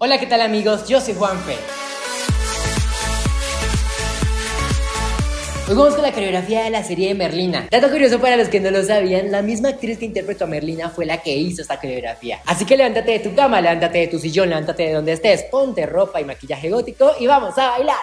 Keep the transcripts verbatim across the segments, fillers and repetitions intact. Hola, ¿qué tal amigos? Yo soy Juanfe. Hoy vamos con la coreografía de la serie de Merlina. Dato curioso para los que no lo sabían, la misma actriz que interpretó a Merlina fue la que hizo esta coreografía. Así que levántate de tu cama, levántate de tu sillón, levántate de donde estés, ponte ropa y maquillaje gótico y vamos a bailar.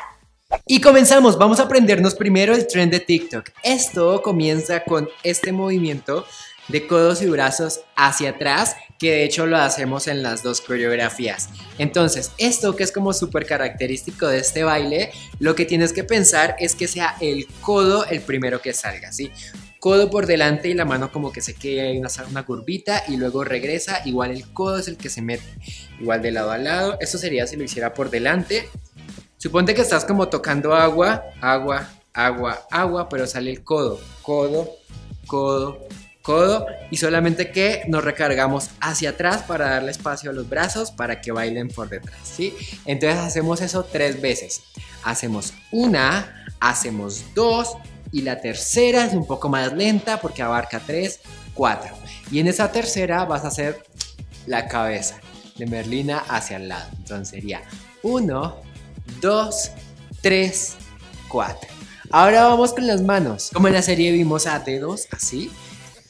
Y comenzamos, vamos a aprendernos primero el trend de TikTok. Esto comienza con este movimiento de codos y brazos hacia atrás, que de hecho lo hacemos en las dos coreografías. Entonces, esto que es como súper característico de este baile, lo que tienes que pensar es que sea el codo el primero que salga, ¿sí? Codo por delante y la mano como que se quede en una, una curvita y luego regresa, igual el codo es el que se mete, igual de lado a lado. Eso sería si lo hiciera por delante. Suponte que estás como tocando agua, agua, agua, agua, pero sale el codo, codo, codo, codo, y solamente que nos recargamos hacia atrás para darle espacio a los brazos para que bailen por detrás, ¿sí? Entonces hacemos eso tres veces. Hacemos una, hacemos dos y la tercera es un poco más lenta porque abarca tres, cuatro. Y en esa tercera vas a hacer la cabeza de Merlina hacia el lado. Entonces sería uno, dos, tres, cuatro. Ahora vamos con las manos. Como en la serie vimos a dedos, así.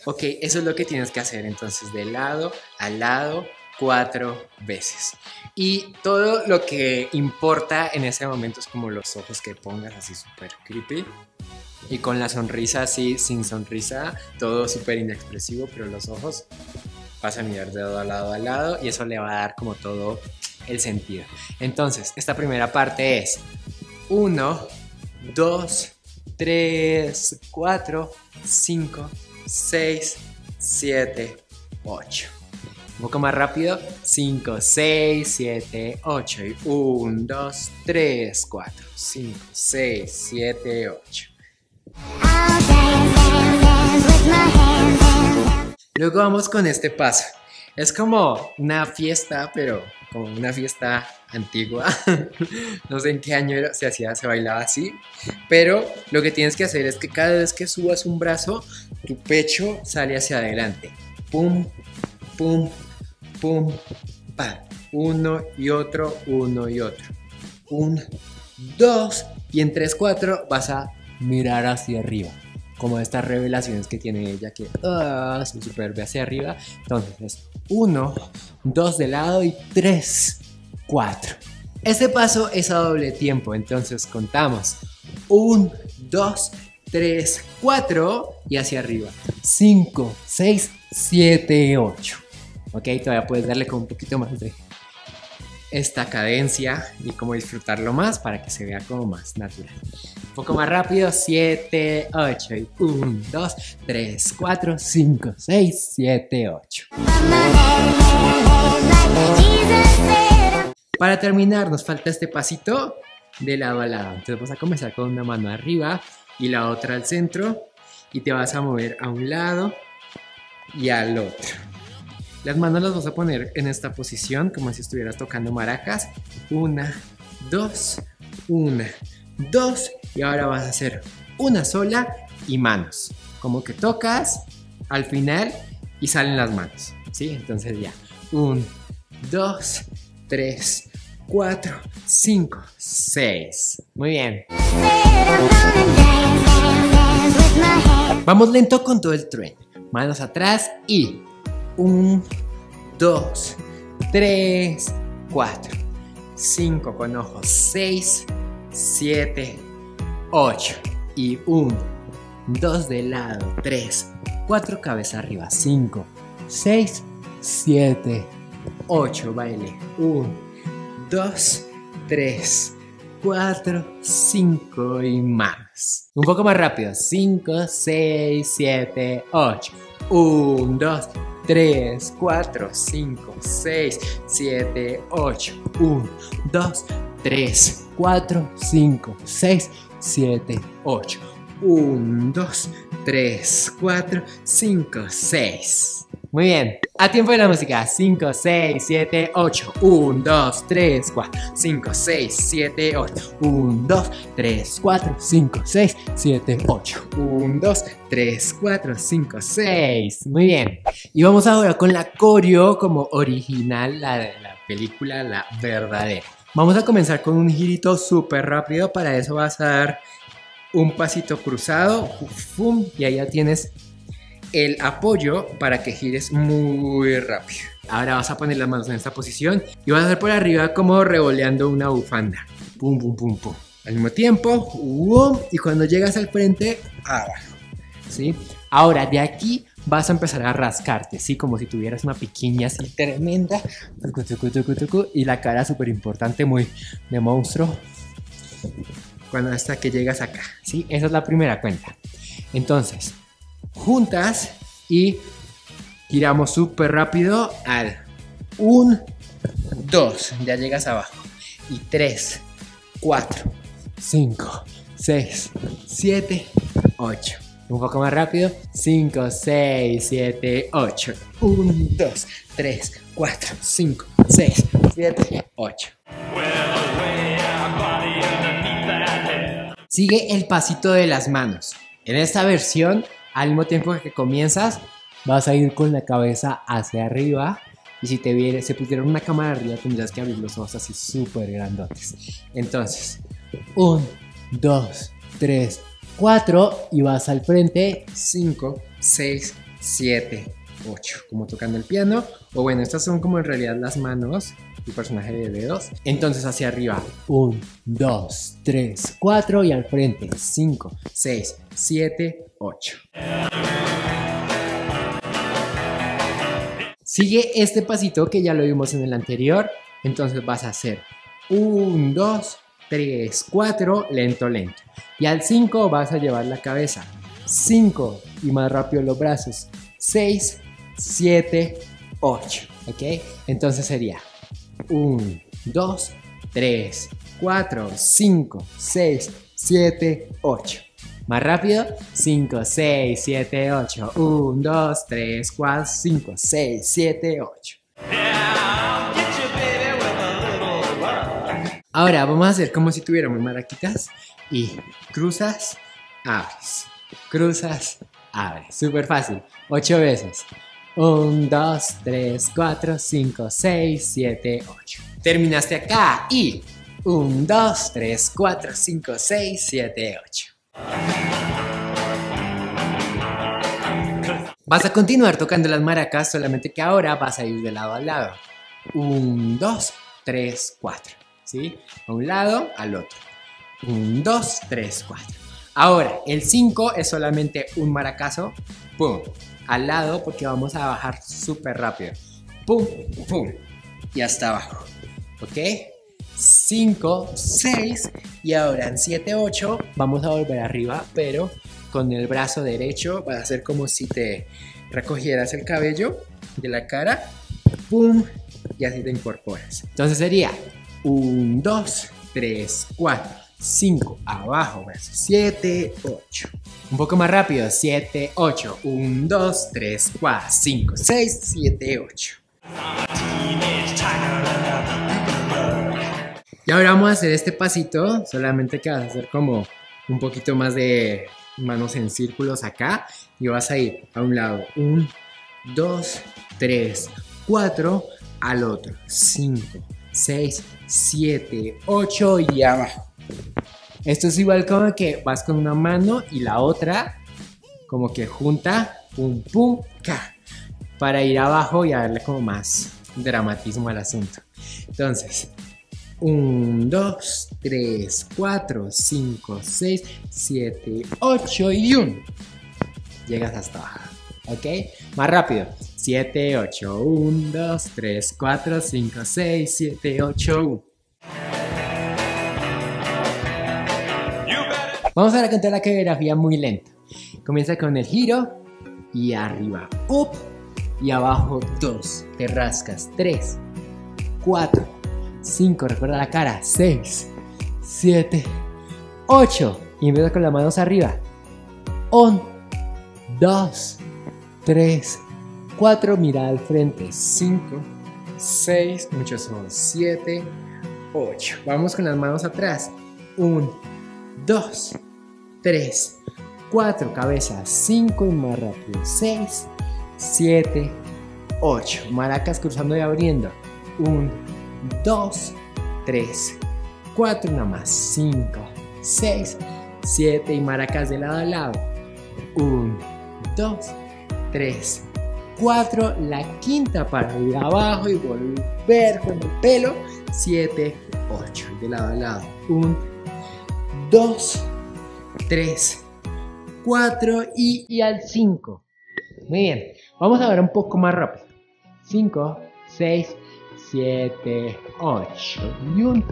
Ok, eso es lo que tienes que hacer, entonces de lado a lado, cuatro veces. Y todo lo que importa en ese momento es como los ojos que pongas, así súper creepy. Y con la sonrisa así, sin sonrisa, todo súper inexpresivo, pero los ojos vas a mirar de lado a lado a lado y eso le va a dar como todo el sentido. Entonces, esta primera parte es uno, dos, tres, cuatro, cinco, seis, siete, ocho. Un poco más rápido. cinco, seis, siete, ocho. Y uno, dos, tres, cuatro, cinco, seis, siete, ocho. Luego vamos con este paso. Es como una fiesta, pero como una fiesta antigua. No sé en qué año se hacía, se bailaba así. Pero lo que tienes que hacer es que cada vez que subas un brazo, tu pecho sale hacia adelante. Pum, pum, pum, pam. Uno y otro, uno y otro. Un, dos. Y en tres, cuatro vas a mirar hacia arriba. Como estas revelaciones que tiene ella que ah, se super ve hacia arriba. Entonces es uno, dos de lado y tres, cuatro. Este paso es a doble tiempo, entonces contamos uno, dos, tres, cuatro y hacia arriba cinco, seis, siete, ocho. Ok, todavía puedes darle como un poquito más de esta cadencia y como disfrutarlo más para que se vea como más natural. Un poco más rápido, siete, ocho y uno, dos, tres, cuatro, cinco, seis, siete, ocho. Para terminar nos falta este pasito de lado a lado. Entonces vas a comenzar con una mano arriba y la otra al centro y te vas a mover a un lado y al otro. Las manos las vas a poner en esta posición, como si estuvieras tocando maracas. Una, dos, una, dos. Y ahora vas a hacer una sola y manos. Como que tocas al final y salen las manos, ¿sí? Entonces ya. Un, dos, tres, cuatro, cinco, seis. Muy bien. Vamos lento con todo el tren. Manos atrás y... uno, dos, tres, cuatro, cinco con ojos, seis, siete, ocho y uno, dos de lado, tres, cuatro cabeza arriba, cinco, seis, siete, ocho, baile, uno, dos, tres, cuatro, cinco y más. Un poco más rápido, cinco, seis, siete, ocho, uno, dos, tres, cuatro, cinco, seis, siete, ocho, uno, dos, tres, cuatro, cinco, seis, siete, ocho, uno, dos, tres, cuatro, cinco, seis. Muy bien, a tiempo de la música, cinco, seis, siete, ocho, uno, dos, tres, cuatro, cinco, seis, siete, ocho, uno, dos, tres, cuatro, cinco, seis, siete, ocho, uno, dos, tres, cuatro, cinco, seis. Muy bien, y vamos ahora con la coreo como original, la de la película la verdadera. Vamos a comenzar con un girito súper rápido. Para eso vas a dar un pasito cruzado, ¡fum! Y ahí ya tienes el apoyo para que gires muy rápido. Ahora vas a poner las manos en esta posición y vas a hacer por arriba como revoleando una bufanda. Pum, pum, pum, pum. Al mismo tiempo, ¡wow! Y cuando llegas al frente, abajo, ¿sí? Ahora, de aquí vas a empezar a rascarte, ¿sí? Como si tuvieras una piquiña así tremenda. Y la cara súper importante, muy de monstruo. Cuando hasta que llegas acá, ¿sí? Esa es la primera cuenta. Entonces, juntas y giramos súper rápido al uno, dos. Ya llegas abajo. Y tres, cuatro, cinco, seis, siete, ocho. Un poco más rápido. cinco, seis, siete, ocho. uno, dos, tres, cuatro, cinco, seis, siete, ocho. Sigue el pasito de las manos. En esta versión, al mismo tiempo que comienzas, vas a ir con la cabeza hacia arriba. Y si te viene, se pusieron una cámara arriba, tendrás que abrir los ojos así súper grandotes. Entonces, uno, dos, tres, cuatro y vas al frente, cinco, seis, siete, ocho, como tocando el piano, o bueno, estas son como en realidad las manos, el personaje de dedos. Entonces hacia arriba, uno, dos, tres, cuatro y al frente, cinco, seis, siete, ocho. Sigue este pasito que ya lo vimos en el anterior, entonces vas a hacer uno, dos, tres, cuatro, lento, lento. Y al cinco vas a llevar la cabeza. cinco y más rápido los brazos. seis, siete, ocho. ¿Ok? Entonces sería uno, dos, tres, cuatro, cinco, seis, siete, ocho. Más rápido. cinco, seis, siete, ocho. uno, dos, tres, cuatro, cinco, seis, siete, ocho. Ahora vamos a hacer como si tuviéramos maraquitas y cruzas, abres, cruzas, abres. Súper fácil, ocho veces. uno, dos, tres, cuatro, cinco, seis, siete, ocho. Terminaste acá y uno, dos, tres, cuatro, cinco, seis, siete, ocho. Vas a continuar tocando las maracas, solamente que ahora vas a ir de lado a lado. uno, dos, tres, cuatro. ¿Sí? A un lado, al otro. uno, dos, tres, cuatro. Ahora, el cinco es solamente un maracazo. Pum. Al lado, porque vamos a bajar súper rápido. Pum, pum. Y hasta abajo. ¿Ok? cinco, seis. Y ahora en siete, ocho. Vamos a volver arriba, pero con el brazo derecho. Vas a hacer como si te recogieras el cabello de la cara. Pum. Y así te incorporas. Entonces sería uno, dos, tres, cuatro, cinco, abajo, brazos, siete, ocho. Un poco más rápido, siete, ocho, uno, dos, tres, cuatro, cinco, seis, siete, ocho. Y ahora vamos a hacer este pasito, solamente que vas a hacer como un poquito más de manos en círculos acá. Y vas a ir a un lado, uno, dos, tres, cuatro, al otro, cinco, seis, siete, ocho y abajo. Esto es igual como que vas con una mano y la otra como que junta, pum, pum, ca, para ir abajo y a darle como más dramatismo al asunto. Entonces, uno, dos, tres, cuatro, cinco, seis, siete, ocho y uno. Llegas hasta abajo, ¿ok? Más rápido. siete, ocho, uno, dos, tres, cuatro, cinco, seis, siete, ocho, uno. Vamos ahora a contar la coreografía muy lenta. Comienza con el giro y arriba, up, y abajo, dos, te rascas, tres, cuatro, cinco, recuerda la cara, seis, siete, ocho, y empieza con las manos arriba, uno, dos, tres, cuatro, mira al frente, cinco, seis, muchos son, siete, ocho. Vamos con las manos atrás, uno, dos, tres, cuatro, cabeza, cinco y más rápido, seis, siete, ocho. Maracas cruzando y abriendo, 1, dos, tres, cuatro, una más, cinco, seis, siete y maracas de lado a lado, uno, dos, tres, cuatro, la quinta para ir abajo y volver con el pelo, siete, ocho, de lado a lado, uno, dos, tres, cuatro y, y al cinco. Muy bien, vamos a ver un poco más rápido, cinco, seis, siete, ocho, y uno,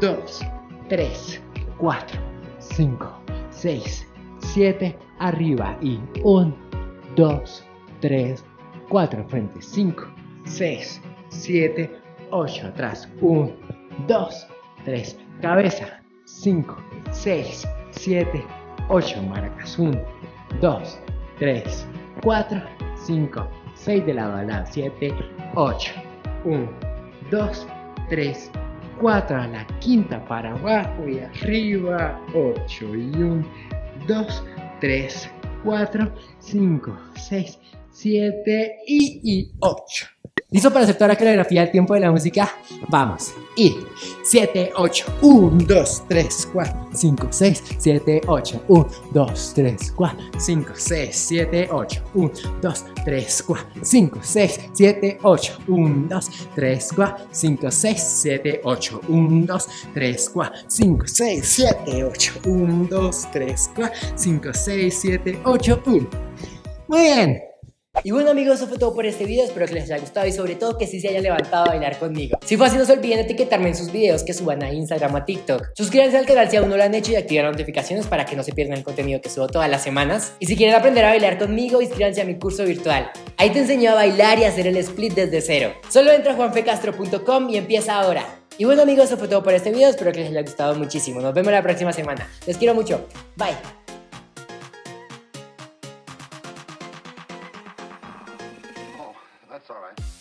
dos, tres, cuatro, cinco, seis, siete, arriba y uno, dos, tres, cuatro, frente, cinco, seis, siete, ocho, atrás, uno, dos, tres, cabeza, cinco, seis, siete, ocho, marcas, uno, dos, tres, cuatro, cinco, seis, de lado a lado, siete, ocho, uno, dos, tres, cuatro, a la quinta para abajo y arriba, ocho, y uno, dos, tres, cuatro, cinco, seis, siete y, y ocho. ¿Listo para aceptar la coreografía al tiempo de la música? Vamos. Y siete, ocho, uno, dos, tres, cuatro, cinco, seis, siete, ocho, uno, dos, tres, cuatro, cinco, seis, siete, ocho, uno, dos, tres, cuatro, cinco, seis, siete, ocho, uno, dos, tres, cuatro, cinco, seis, siete, ocho, uno, dos, tres, cuatro, cinco, seis, siete, ocho, uno, dos, tres, cuatro, cinco, seis, siete, ocho, uno. Muy bien. Y bueno amigos, eso fue todo por este video, espero que les haya gustado y sobre todo que sí se hayan levantado a bailar conmigo. Si fue así, no se olviden de etiquetarme en sus videos que suban a Instagram o a TikTok. Suscríbanse al canal si aún no lo han hecho y activen las notificaciones para que no se pierdan el contenido que subo todas las semanas. Y si quieren aprender a bailar conmigo, inscríbanse a mi curso virtual. Ahí te enseño a bailar y a hacer el split desde cero. Solo entra a juan fe castro punto com y empieza ahora. Y bueno amigos, eso fue todo por este video, espero que les haya gustado muchísimo. Nos vemos la próxima semana. Les quiero mucho. Bye. That's all right.